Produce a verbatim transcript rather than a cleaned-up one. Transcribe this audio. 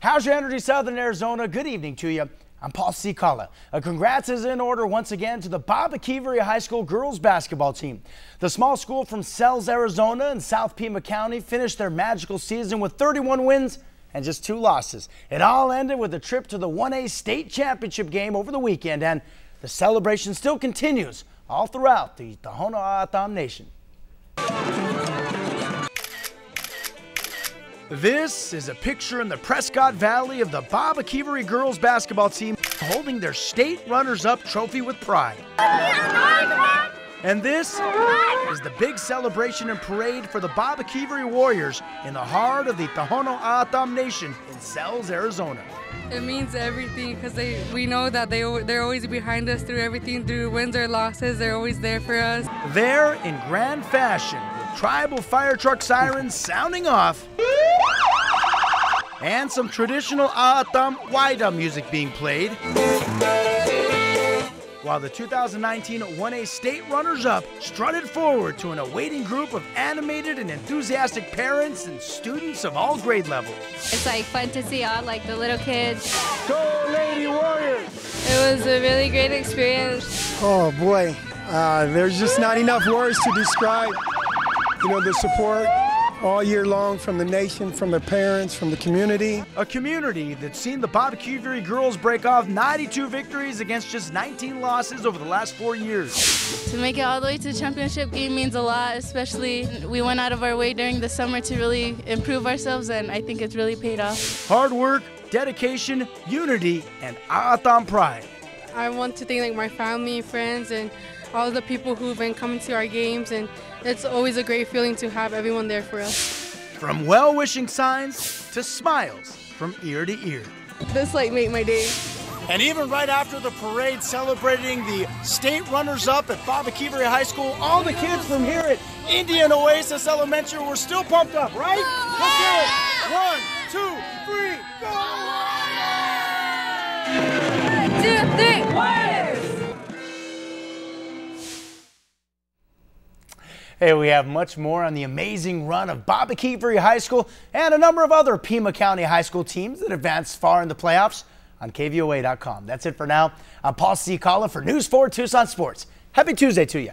How's your energy, Southern Arizona? Good evening to you. I'm Paul Cicala. A congrats is in order once again to the Baboquivari High School girls basketball team. The small school from Sells, Arizona and South Pima County finished their magical season with thirty-one wins and just two losses. It all ended with a trip to the one A state championship game over the weekend, and the celebration still continues all throughout the Tohono O'odham Nation. This is a picture in the Prescott Valley of the Baboquivari girls basketball team holding their state runners-up trophy with pride. And this is the big celebration and parade for the Baboquivari Warriors in the heart of the Tohono O'odham Nation in Sells, Arizona. It means everything because they we know that they, they're always behind us through everything, through wins or losses. They're always there for us. There, in grand fashion, with tribal fire truck sirens sounding off, and some traditional A'atam Waidam music being played, while the two thousand nineteen one A state runners-up strutted forward to an awaiting group of animated and enthusiastic parents and students of all grade levels. It's like fun to see all like the little kids. Go Lady Warriors! It was a really great experience. Oh boy, uh, there's just not enough words to describe, you know, the support all year long from the nation, from the parents, from the community. A community that's seen the Baboquivari girls break off ninety-two victories against just nineteen losses over the last four years. To make it all the way to the championship game means a lot, especially we went out of our way during the summer to really improve ourselves, and I think it's really paid off. Hard work, dedication, unity, and A'atam pride. I want to thank like my family, friends, and all the people who've been coming to our games, and it's always a great feeling to have everyone there for us. From well-wishing signs to smiles from ear to ear. This like made my day. And even right after the parade celebrating the state runners-up at Baboquivari High School, all the kids from here at Indian Oasis Elementary were still pumped up, right? Let's do it. One, two, three, go! One, two, three, Warriors! Hey, we have much more on the amazing run of Baboquivari High School and a number of other Pima County High School teams that advanced far in the playoffs on K V O A dot com. That's it for now. I'm Paul Cicala for News four Tucson Sports. Happy Tuesday to you.